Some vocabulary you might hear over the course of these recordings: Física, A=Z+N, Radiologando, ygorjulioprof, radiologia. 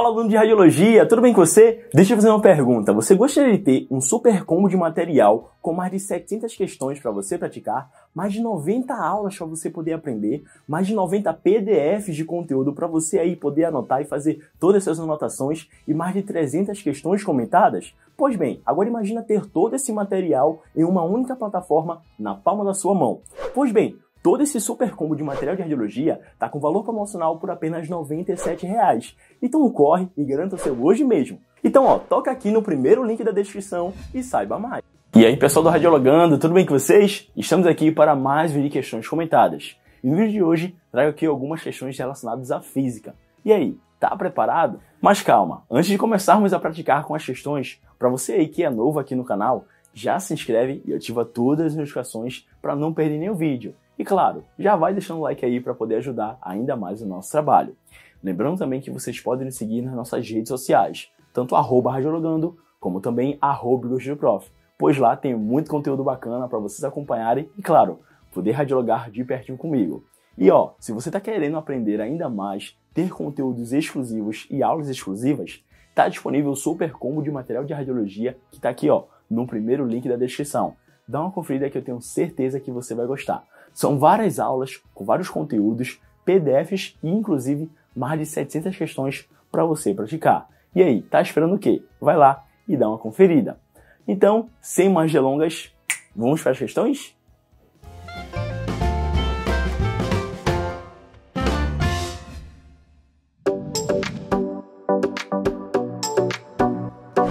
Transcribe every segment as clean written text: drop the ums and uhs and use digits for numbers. Fala, aluno de radiologia, tudo bem com você? Deixa eu fazer uma pergunta. Você gostaria de ter um super combo de material com mais de 700 questões para você praticar, mais de 90 aulas para você poder aprender, mais de 90 PDFs de conteúdo para você aí poder anotar e fazer todas essas anotações e mais de 300 questões comentadas? Pois bem, agora imagina ter todo esse material em uma única plataforma na palma da sua mão. Pois bem, todo esse super combo de material de radiologia está com valor promocional por apenas R$ 97,00. Então corre e garanta o seu hoje mesmo. Então ó, toca aqui no primeiro link da descrição e saiba mais. E aí pessoal do Radiologando, tudo bem com vocês? Estamos aqui para mais um vídeo de questões comentadas. E no vídeo de hoje trago aqui algumas questões relacionadas à física. E aí, tá preparado? Mas calma, antes de começarmos a praticar com as questões, para você aí que é novo aqui no canal, já se inscreve e ativa todas as notificações para não perder nenhum vídeo. E claro, já vai deixando o like aí para poder ajudar ainda mais o nosso trabalho. Lembrando também que vocês podem nos seguir nas nossas redes sociais, tanto @radiologando, como também @ygorjulioprof, pois lá tem muito conteúdo bacana para vocês acompanharem e, claro, poder radiologar de pertinho comigo. E ó, se você está querendo aprender ainda mais, ter conteúdos exclusivos e aulas exclusivas, está disponível o super combo de material de radiologia que está aqui ó, no primeiro link da descrição. Dá uma conferida que eu tenho certeza que você vai gostar. São várias aulas, com vários conteúdos, PDFs e, inclusive, mais de 700 questões para você praticar. E aí, tá esperando o quê? Vai lá e dá uma conferida. Então, sem mais delongas, vamos para as questões?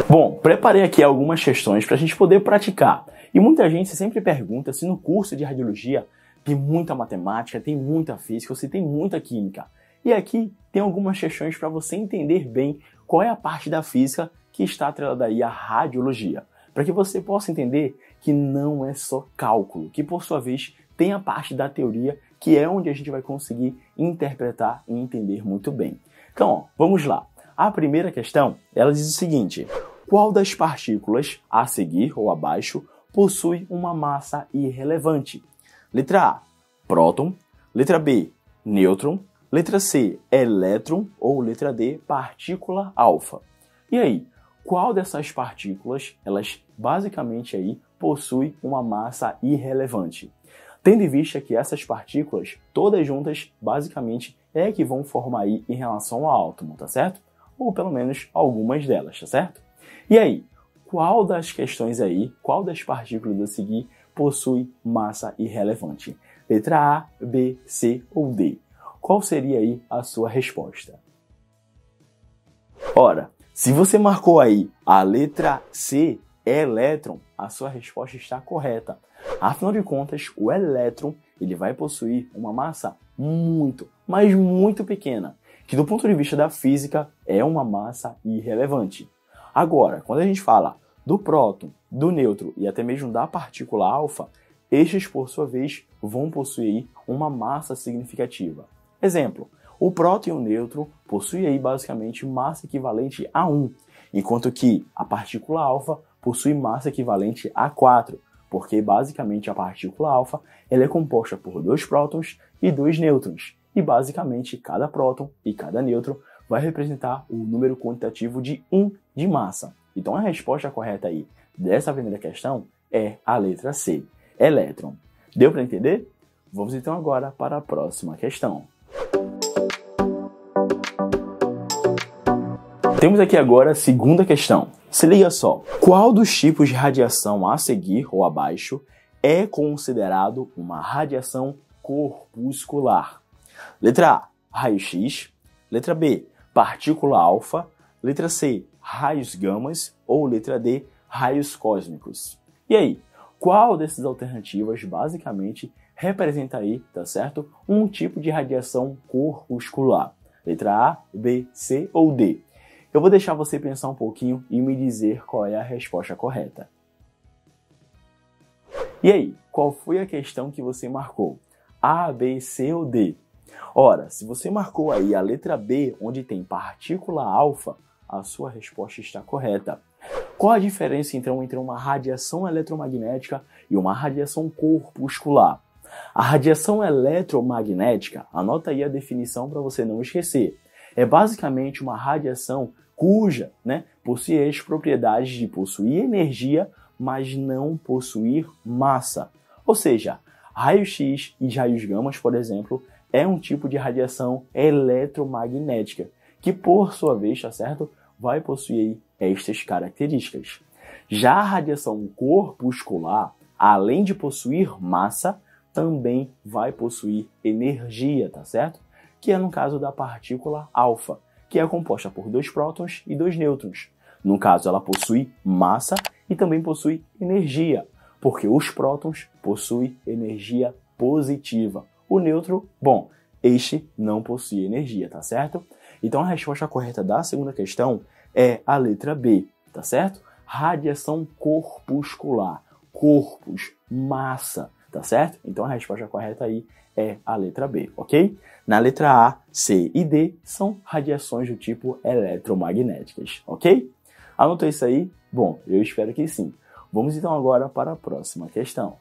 Bom, preparei aqui algumas questões para a gente poder praticar. E muita gente sempre pergunta se no curso de radiologia tem muita matemática, tem muita física ou se tem muita química. E aqui tem algumas questões para você entender bem qual é a parte da física que está atrelada aí à radiologia, para que você possa entender que não é só cálculo, que por sua vez tem a parte da teoria, que é onde a gente vai conseguir interpretar e entender muito bem. Então, ó, vamos lá. A primeira questão, ela diz o seguinte: qual das partículas a seguir ou abaixo possui uma massa irrelevante? Letra A, próton. Letra B, nêutron. Letra C, elétron. Ou letra D, partícula alfa. E aí, qual dessas partículas, elas basicamente aí, possui uma massa irrelevante? Tendo em vista que essas partículas, todas juntas, basicamente, é que vão formar aí em relação ao átomo, tá certo? Ou pelo menos algumas delas, tá certo? E aí, qual das questões aí, qual das partículas a seguir possui massa irrelevante? Letra A, B, C ou D? Qual seria aí a sua resposta? Ora, se você marcou aí a letra C, elétron, a sua resposta está correta. Afinal de contas, o elétron ele vai possuir uma massa muito, mas muito pequena, que do ponto de vista da física é uma massa irrelevante. Agora, quando a gente fala do próton, do nêutron e até mesmo da partícula alfa, estes, por sua vez, vão possuir uma massa significativa. Exemplo, o próton e o nêutron possuem aí basicamente massa equivalente a 1, enquanto que a partícula alfa possui massa equivalente a 4, porque basicamente a partícula alfa ela é composta por 2 prótons e 2 nêutrons, e basicamente cada próton e cada nêutron vai representar o número quantitativo de 1 de massa. Então a resposta correta aí dessa primeira questão é a letra C, elétron. Deu para entender? Vamos então agora para a próxima questão. Temos aqui agora a segunda questão. Se liga só. Qual dos tipos de radiação a seguir ou abaixo é considerado uma radiação corpuscular? Letra A, raio-x. Letra B, partícula alfa. Letra C, raios gamas. Ou letra D, raios cósmicos. E aí, qual dessas alternativas basicamente representa aí, tá certo, um tipo de radiação corpuscular? Letra A, B, C ou D? Eu vou deixar você pensar um pouquinho e me dizer qual é a resposta correta. E aí, qual foi a questão que você marcou? A, B, C ou D? Ora, se você marcou aí a letra B, onde tem partícula alfa, a sua resposta está correta. Qual a diferença, então, entre uma radiação eletromagnética e uma radiação corpuscular? A radiação eletromagnética, anota aí a definição para você não esquecer, é basicamente uma radiação cuja, possui as propriedades de possuir energia, mas não possuir massa. Ou seja, raio-x e raios gamas, por exemplo, é um tipo de radiação eletromagnética, que por sua vez, vai possuir estas características. Já a radiação corpuscular, além de possuir massa, também vai possuir energia, que é no caso da partícula alfa, que é composta por 2 prótons e 2 nêutrons. No caso, ela possui massa e também possui energia, porque os prótons possuem energia positiva. O nêutron, este não possui energia, Então, a resposta correta da segunda questão é a letra B, Radiação corpuscular, corpos, massa, Então, a resposta correta aí é a letra B, ok? Na letra A, C e D são radiações do tipo eletromagnéticas, ok? Anotou isso aí? Bom, eu espero que sim. Vamos então agora para a próxima questão.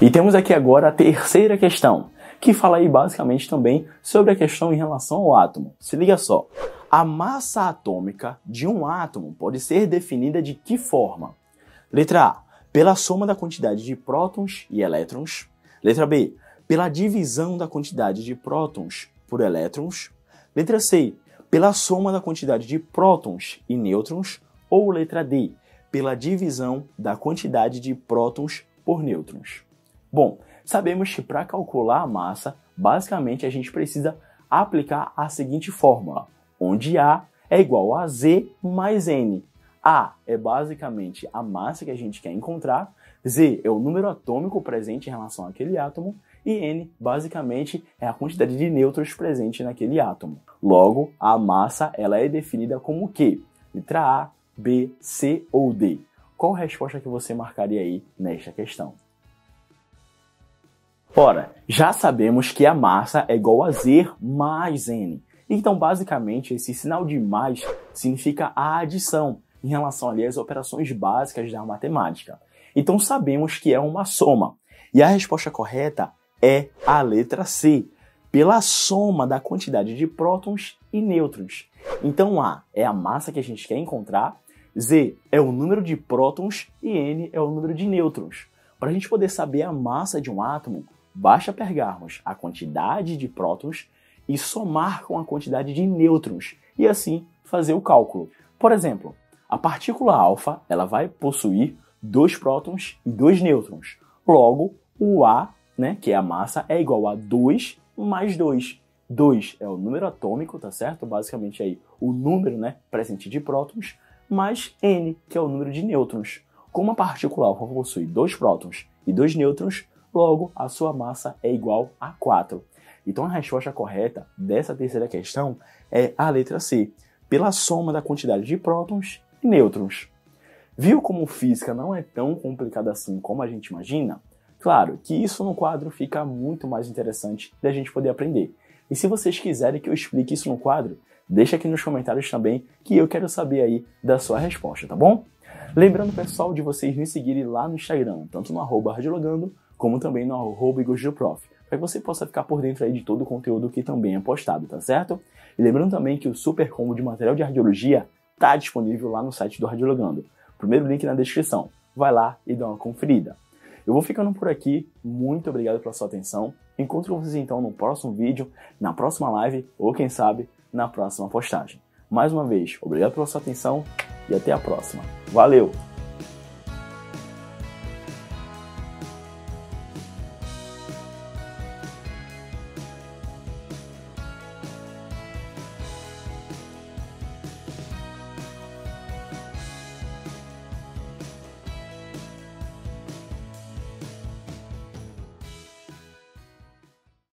E temos aqui agora a terceira questão, que fala aí basicamente também sobre a questão em relação ao átomo. Se liga só. A massa atômica de um átomo pode ser definida de que forma? Letra A, pela soma da quantidade de prótons e elétrons. Letra B, pela divisão da quantidade de prótons por elétrons. Letra C, pela soma da quantidade de prótons e nêutrons. Ou letra D, pela divisão da quantidade de prótons por nêutrons. Bom, sabemos que para calcular a massa, basicamente a gente precisa aplicar a seguinte fórmula, onde A é igual a Z mais N. A é basicamente a massa que a gente quer encontrar, Z é o número atômico presente em relação àquele átomo, e N, basicamente, é a quantidade de nêutrons presente naquele átomo. Logo, a massa ela é definida como o quê? Letra A, B, C ou D? Qual a resposta que você marcaria aí nesta questão? Ora, já sabemos que a massa é igual a Z mais N. Então, basicamente, esse sinal de mais significa a adição em relação ali às operações básicas da matemática. Então, sabemos que é uma soma. E a resposta correta é a letra C, pela soma da quantidade de prótons e nêutrons. Então, A é a massa que a gente quer encontrar, Z é o número de prótons e N é o número de nêutrons. Para a gente poder saber a massa de um átomo, basta pegarmos a quantidade de prótons e somar com a quantidade de nêutrons, e assim fazer o cálculo. Por exemplo, a partícula alfa ela vai possuir 2 prótons e 2 nêutrons. Logo, o A, que é a massa, é igual a 2 mais 2. 2 é o número atômico, Basicamente aí o número presente de prótons, mais N, que é o número de nêutrons. Como a partícula alfa possui 2 prótons e 2 nêutrons, logo a sua massa é igual a 4. Então, a resposta correta dessa terceira questão é a letra C, pela soma da quantidade de prótons e nêutrons. Viu como física não é tão complicada assim como a gente imagina? Claro que isso no quadro fica muito mais interessante da gente poder aprender. E se vocês quiserem que eu explique isso no quadro, deixa aqui nos comentários também que eu quero saber aí da sua resposta, tá bom? Lembrando, pessoal, de vocês me seguirem lá no Instagram, tanto no @radiologando, como também no @ygorjulioprof. Para que você possa ficar por dentro aí de todo o conteúdo que também é postado, E lembrando também que o super combo de material de radiologia está disponível lá no site do Radiologando. Primeiro link na descrição. Vai lá e dá uma conferida. Eu vou ficando por aqui. Muito obrigado pela sua atenção. Encontro vocês então no próximo vídeo, na próxima live ou, quem sabe, na próxima postagem. Mais uma vez, obrigado pela sua atenção e até a próxima. Valeu!